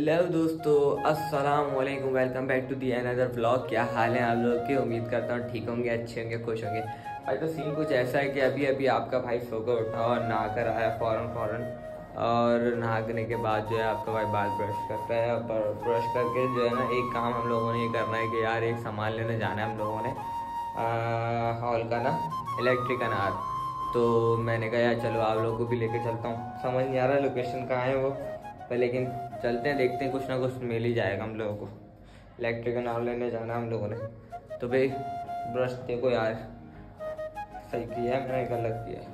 Hello दोस्तों, अस्सलाम वालेकुम, welcome back to the another vlog. क्या हाल है आप लोग के? उम्मीद करता हूँ ठीक होंगे, अच्छे होंगे, खुश होंगे। भाई तो सीन कुछ ऐसा है कि अभी अभी आपका भाई सोकर उठा और नहा कर आया फ़ौरन और नहाने के बाद जो है आपका भाई बाल ब्रश करता है और ब्रश करके जो है ना एक काम हम लोगों ने ये करना है कि यार एक सामान लेने जाना है हम लोगों ने हॉल का ना इलेक्ट्रिक अनार। तो मैंने कहा यार चलो आप लोगों को भी लेके चलता हूँ। समझ नहीं आ रहा लोकेशन कहाँ है वो पर, लेकिन चलते हैं, देखते हैं, कुछ ना कुछ मिल ही जाएगा हम लोगों को। इलेक्ट्रिक नाव लेने जाना हम लोगों ने। तो भाई ब्रश देखो यार, सही किया है मैंने, गलत किया है।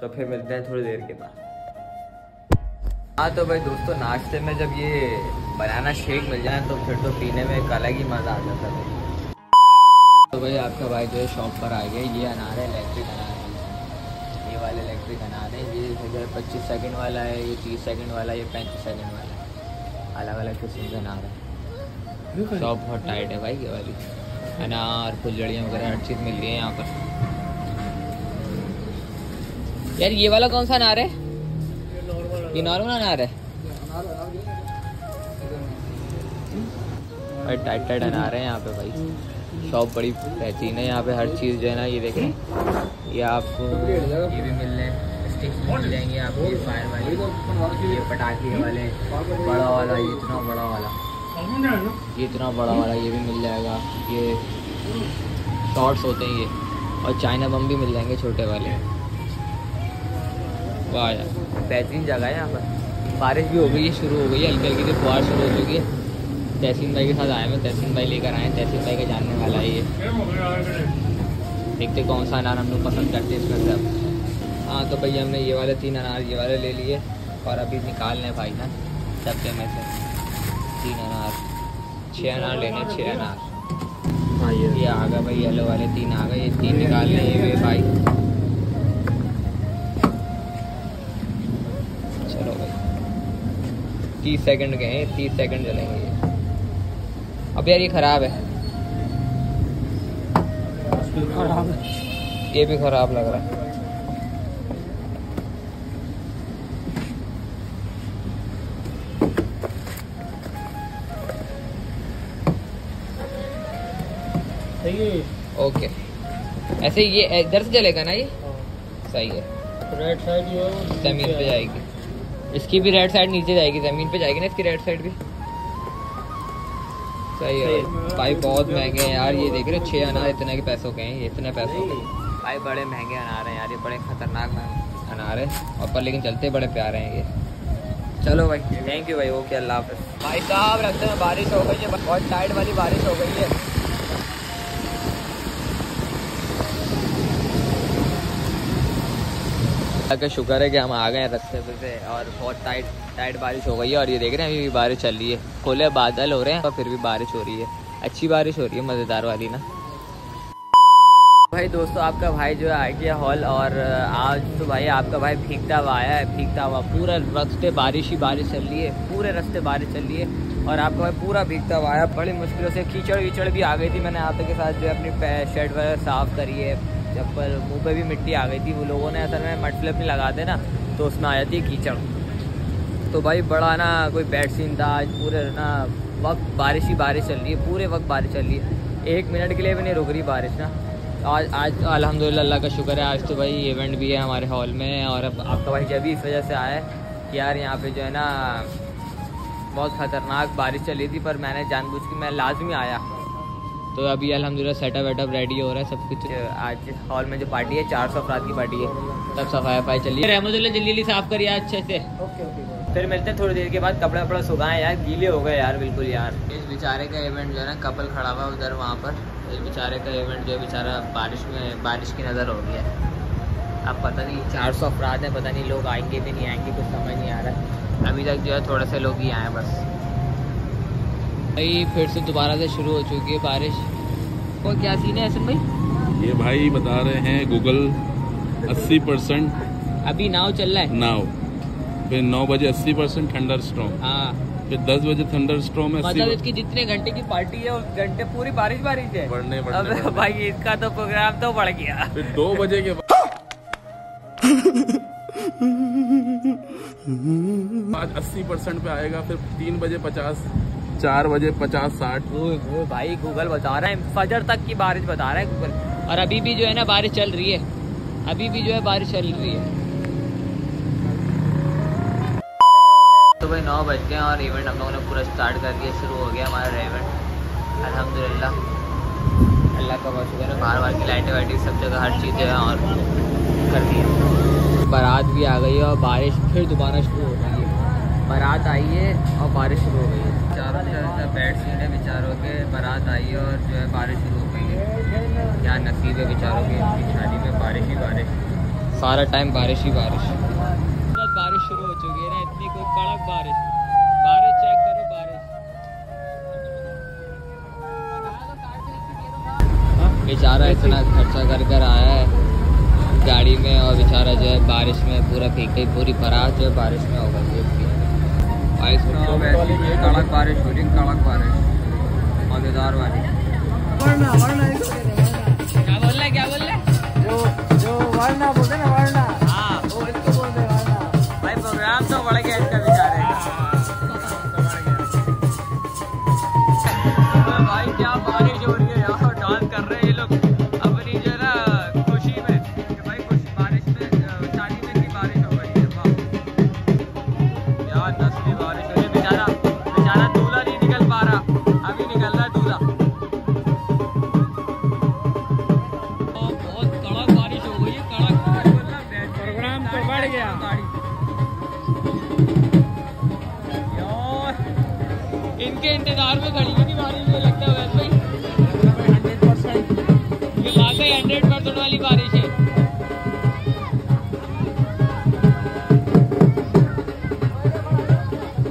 तो फिर मिलते हैं थोड़ी देर के बाद। हाँ तो भाई दोस्तों, नाश्ते में जब ये बनाना शेक मिल जाए तो फिर तो पीने में एक अलग ही मज़ा आ जाता है। तो भाई आपका भाई जो है शॉप पर आ गया। ये अनार है, इलेक्ट्रिक अनार, वाले इलेक्ट्रिक अनार है। ये 25 सेकंड वाला है, ये 30 सेकंड वाला है, ये 35 सेकंड वाला है। अलग अलग किस्म के अनार है। शॉप बहुत टाइट है भाई, ये वाली अनार फुलझड़ियाँ वगैरह हर चीज़ मिल रही है यहाँ पर। यार ये वाला कौन सा अनार है? ये नॉर्मल अनार है। टाइट टाइट अनार है यहाँ पे भाई। शॉप बड़ी बेहतरीन है यहाँ पे, हर चीज़ जो है ना। ये देख रहे, ये आपको ये भी मिल रहे हैं, स्टिक्स मिल जाएंगे आपको, ये फायर वाले, ये पटाखे वाले, बड़ा वाला, ये इतना बड़ा वाला, ये इतना बड़ा वाला, ये भी मिल जाएगा। ये शॉर्ट्स होते हैं ये, और चाइना बम भी मिल जाएंगे छोटे वाले। वाह यार बेहतरीन जगह है यहाँ पर। बारिश भी हो गई है, शुरू हो गई है, हल्की हल्की फुहार शुरू हो चुकी है। तहसीन भाई के साथ आए हैं, तहसीन भाई लेकर आए हैं, तहसीन भाई का जानने वाला है ये। देखते कौन सा अनार हम लोग पसंद करते हैं इसमें से। हाँ तो भैया हमने ये वाले 3 अनार ये वाले ले लिए और अभी निकाल लें भाई ना सबके में से 3 अनार। 6 अनार लेने, 6 अनार। हाँ ये आ गए भाई, येलो वाले 3 आ गए, ये 3 निकाल लें ये भाई। चलो भाई 30 सेकंड गए, 30 सेकंड चलेंगे ये। अब यार ये ख़राब है, ये भी ख़राब लग रहा है। ओके ऐसे ये इधर से चलेगा ना, ये सही है। रेड साइड ज़मीन पे जाएगी, इसकी भी रेड साइड नीचे जाएगी, ज़मीन पे जाएगी ना इसकी रेड साइड भी। सही है भाई, बहुत महंगे हैं यार ये, देख रहे हो 6 अनार इतने के पैसों के हैं, इतने पैसों के भाई। बड़े महंगे अनार हैं यार ये, बड़े खतरनाक अनार है और पर, लेकिन चलते बड़े प्यारे हैं ये। चलो भाई थैंक यू भाई, ओके अल्लाह हाफिज़। भाई साहब लगता है बारिश हो गई है, बहुत टाइट वाली बारिश हो गई है। अगर शुक्र है कि हम आ गए हैं रस्ते पे, और बहुत टाइट टाइट बारिश हो गई है और ये देख रहे हैं अभी भी बारिश चल रही है। खुले बादल हो रहे हैं और फिर भी बारिश हो रही है, अच्छी बारिश हो रही है, मज़ेदार वाली ना। भाई दोस्तों आपका भाई जो है आ गया हॉल, और आज तो भाई आपका भाई भीगता हुआ आया है, भीगता हुआ। पूरा रस्ते बारिश ही बारिश चल रही है, पूरे रस्ते बारिश चल रही है और आपका भाई पूरा भीगता हुआ आया। बड़ी मुश्किलों से कीचड़ वीचड़ भी आ गई थी, मैंने आप के साथ जो है अपनी शर्ट वगैरह साफ़ करी है, चप्पल मुँह पे भी मिट्टी आ गई थी। वो लोगों ने असल में मटफलप नहीं लगाते ना, तो उसमें आ जाती है कीचड़। तो भाई बड़ा ना कोई बैड सीन था आज, पूरे ना वक्त बारिश ही बारिश चल रही है, पूरे वक्त बारिश चल रही है, 1 मिनट के लिए भी नहीं रुक रही बारिश ना। आज आज अल्हम्दुलिल्लाह अल्लाह का शुक्र है, आज तो भाई इवेंट भी है हमारे हॉल में। और अब आपका भाई जब भी इस वजह से आया कि यार यहाँ पर जो है ना बहुत ख़तरनाक बारिश चल रही थी, पर मैंने जानबूझ के मैं लाजमी आया। तो अभी अल्हम्दुलिल्लाह सेटअप वेटअप रेडी हो रहा है सब कुछ। आज हॉल में जो पार्टी है 400 अफराद की पार्टी है, तब सफाई वफाई चलिए। रहमतुल्लाह जल्दी जल्दी साफ करिए अच्छे से। ओके ओके फिर मिलते हैं थोड़ी देर के बाद। कपड़ा वपड़ा सुखाएं यार, गीले हो गए यार बिल्कुल यार। इस बेचारे का इवेंट जो है ना, कपल खड़ा हुआ उधर वहाँ पर, इस बेचारे का इवेंट जो है बेचारा बारिश में बारिश की नज़र हो गया। अब पता नहीं 400 अफराद हैं, पता नहीं लोग आएंगे भी नहीं आएंगे, कुछ समझ नहीं आ रहा। अभी तक जो है थोड़े से लोग ही आए बस। भाई फिर से दोबारा से शुरू हो चुकी है बारिश। और क्या सीन है ऐसे भाई? ये भाई बता रहे हैं गूगल 80% अभी नाव चल रहा है, नाव फिर 9 बजे 80% थंडर स्टॉर्म, हाँ फिर 10 बजे थंडर स्टॉर्म है। मतलब इसकी जितने घंटे की पार्टी है उस घंटे पूरी बारिश बारिश है। बढ़ने भाई इसका तो प्रोग्राम तो बढ़ गया, फिर 2 बजे के बाद आज 80% पे आएगा, फिर 3 बजे 50, 4 बजे 50, 60। ओह भाई गूगल बता रहा है फजर तक की बारिश बता रहा है गूगल, और अभी भी जो है ना बारिश चल रही है, अभी भी जो है बारिश चल रही है। तो भाई 9 बज गए और इवेंट हम लोगों ने पूरा स्टार्ट कर दिया, शुरू हो गया हमारा इवेंट अल्हम्दुलिल्लाह, अल्लाह का बहुत शुक्र है। बार बार की लाइटें वाइटिंग सब जगह हर चीज़ है और कर दिया। बारात भी आ गई है और बारिश फिर दोबारा शुरू हो गई है। बारात आई है और बारिश शुरू हो गई है, चारों तरफ बेड सीट है बेचारों के। बारात आई है और जो है बारिश शुरू हो गई है, यहाँ नसीब है बेचारों के, इनकी शादी में बारिश ही बारिश, सारा टाइम बारिश ही बारिश। बारिश शुरू हो चुकी है ना, इतनी कोई कड़क बारिश, बारिश चेक करो बारिश। बेचारा इतना खर्चा कर कर आया है गाड़ी में और बेचारा जो है बारिश में पूरा फेंक गई, पूरी बारात जो है बारिश में हो गई। कड़क बारिश, कड़क बारिश, मजेदार वाली। क्या बोल रहे, क्या बोल रहे जो जो वरना बोलते ना, वरना हाँ वो इसको बोलते वरना। भाई प्रोग्राम तो बढ़ गया इसका बेचारे। भाई क्या बारिश हो रही है यार, डांस कर रहे हैं लोग अपनी जो ना खुशी में कि भाई कुछ बारिश में शादी में की बारिश हो गई है। वाह यार नस्ली बारिश हो रही है, बेचारा बेचारा दूल्हा नहीं निकल पा रहा, अभी निकल रहा है दूल्हा। बहुत कड़क बारिश हो गई है, कड़क प्रोग्राम तो बढ़ गया यार, इनके इंतजार में खड़ी हुई बारिश में लगता है वैसे ही 100% वाली बारिश है।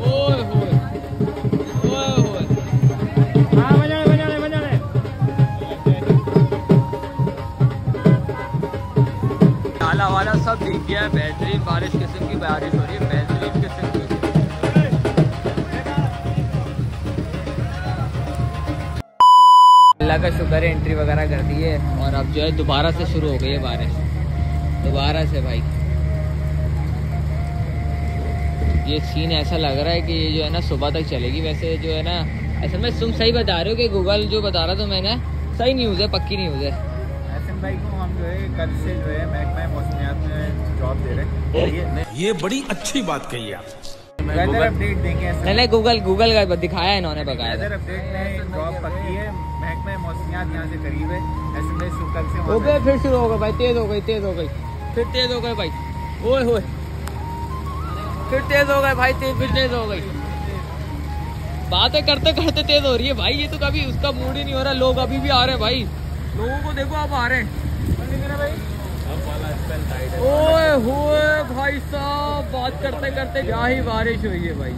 ओए होए ओए होए, हां बजा ले बजा ले बजा ले। नाला वाला सब भीग गया है, बेहतरीन बारिश किस्म की बारिश हो रही है, बेहतरीन किस्म की। अल्लाह का शुक्र है एंट्री वगैरह कर दी है और अब जो है दोबारा से शुरू हो गई है बारिश, दोबारा से। भाई ये सीन ऐसा लग रहा है कि ये जो है ना सुबह तक चलेगी। वैसे जो है ना ऐसे में तुम सही बता रहे हो कि गूगल जो बता रहा था मैंने सही न्यूज़ है, पक्की न्यूज़ है। एसएम भाई को हम जो है कल से जो है महकमा मौसमियात में जॉब दे रहे हैं, ये बड़ी अच्छी बात कही आप। वेदर अपडेट देंगे, नहीं गूगल गूगल का दिखाया इन्होंने, बकाया वेदर अपडेट में जॉब पक्की है, मौसमियात यहाँ से करीब है। ऐसे में शुक्र से हो गए, फिर शुरू हो गए भाई, तेज हो गई, तेज हो गई, फिर तेज हो गए भाई, ओए होए फिर तेज हो गए भाई, फिर तेज हो गई। बातें करते करते तेज हो रही है भाई, ये तो कभी उसका मूड ही नहीं हो रहा। लोग अभी भी आ रहे हैं भाई, लोगों को देखो अब आ रहे हैं। ओए होए भाई साहब, बात करते करते क्या ही बारिश हुई है भाई,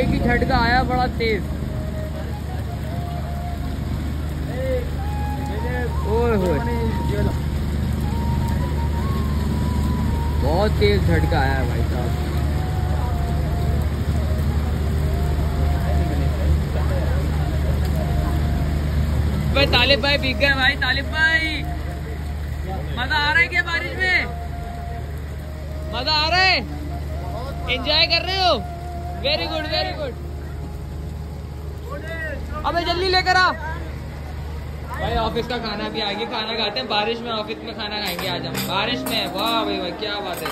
एक ही झटका आया बड़ा तेज। बहुत तेज झटका आया भाई साहब। भाई तालिब भाई भीग गए भाई, तालिब भाई मजा आ रहा है क्या बारिश में, मजा आ रहा है, एंजॉय कर रहे हो? Very good very good. अबे जल्दी लेकर आ भाई, ऑफिस का खाना भी आ गया, खाना खाते हैं बारिश में, ऑफिस में खाना खाएंगे आज हम बारिश में। वाह भाई वाह क्या बात है,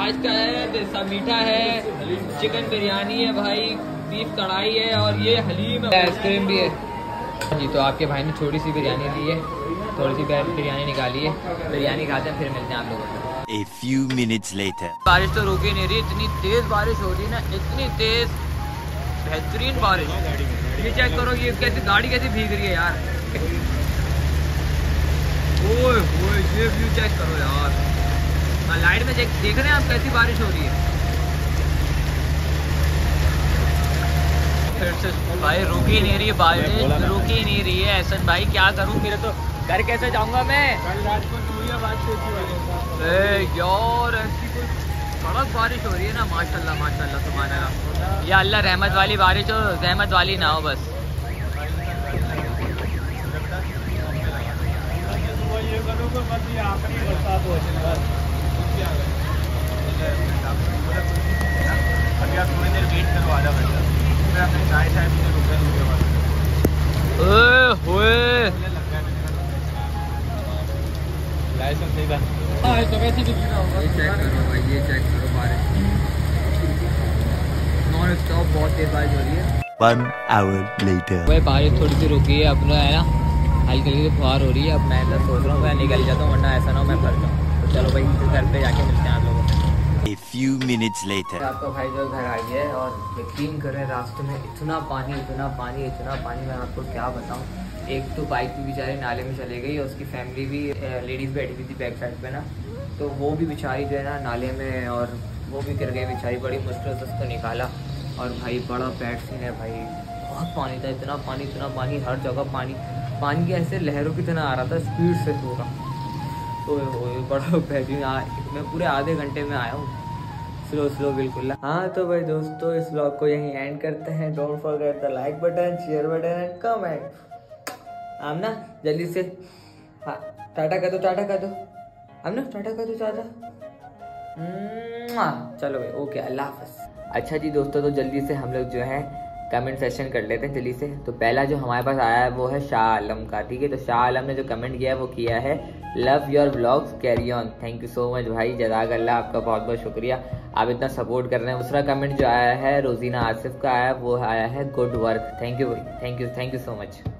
आज का है मीठा है, चिकन बिरयानी है भाई, बीफ कढ़ाई है और ये हलीम है, आइसक्रीम भी है जी। तो आपके भाई ने थोड़ी सी बिरयानी ली है, थोड़ी सी बिरयानी निकाली है, बिरयानी खाते हैं फिर मिलते हैं आप लोगों को। A few minutes later. बारिश तो रुकी नहीं रही, इतनी तेज बारिश हो रही है ना, इतनी तेज बेहतरीन बारिश। ये चेक करो ये कैसी गाड़ी कैसी भीग रही है यार। ओए ओए ये व्यू चेक करो यार, लाइट में देख रहे हैं आप कैसी बारिश हो रही है। फिर से भाई रुकी नहीं रही बारिश, रुकी नहीं रही है। ऐसा भाई क्या करूँ, मेरे तो घर कैसे जाऊँगा मैं। यार ऐसी कोई बहुत बारिश हो रही है ना, माशाल्लाह माशाल्लाह सुभानअल्लाह, या अल्लाह रहमत वाली बारिश हो, रहमत वाली ना हो बस। भैया थोड़ी देर वेट करो, आधा घंटा फिर आपने चाय चाय मुझे रुके बारिश थोड़ी सी रुकी है अपना है ना, हल्की हल्की फुहार हो रही है। अब मैं इधर सोच रहा हूँ मैं निकल जाता हूँ, वरना ऐसा ना मैं फंस जाऊँ। तो चलो भाई घर पे जाके मिलते हैं आप लोग। A few minutes later आपका भाई जो घर आ गया है और यकीन करें रास्ते में इतना पानी मैं आपको क्या बताऊं। एक तो बाइक भी बेचारे नाले में चले गई और उसकी फैमिली भी, लेडीज़ बैठी हुई थी बैक साइड पे ना, तो वो भी बेचारी जो है ना नाले में, और वो भी गिर गई बेचारी। बड़ी मुश्किल से उसको निकाला और भाई बड़ा बैड सीन है भाई, बहुत पानी था, इतना पानी हर जगह पानी की ऐसे लहरों की तरह आ रहा था स्पीड से पूरा। तो बड़ा बेहतरीन, मैं पूरे आधे घंटे में आया हूँ स्लो बिल्कुल। हाँ तो भाई दोस्तों इस ब्लॉग को यहीं एंड करते हैं। Don't forget the like button, share button and comment. आमना जल्दी से टाटा कर दो। चलो भाई ओके, अल्लाह हाफिज़। अच्छा जी दोस्तों, तो जल्दी से हम लोग जो है कमेंट सेशन कर लेते हैं जल्दी से। तो पहला जो हमारे पास आया है वो है शाह आलम का, ठीक है। तो शाह आलम ने जो कमेंट किया है वो किया है love your vlogs carry on. Thank you so much भाई, जज़ाकल्लाह, आपका बहुत बहुत शुक्रिया, आप इतना सपोर्ट कर रहे हैं। दूसरा कमेंट जो आया है रोजीना आसिफ का आया, वो आया है गुड वर्क। थैंक यू भाई, थैंक यू सो मच।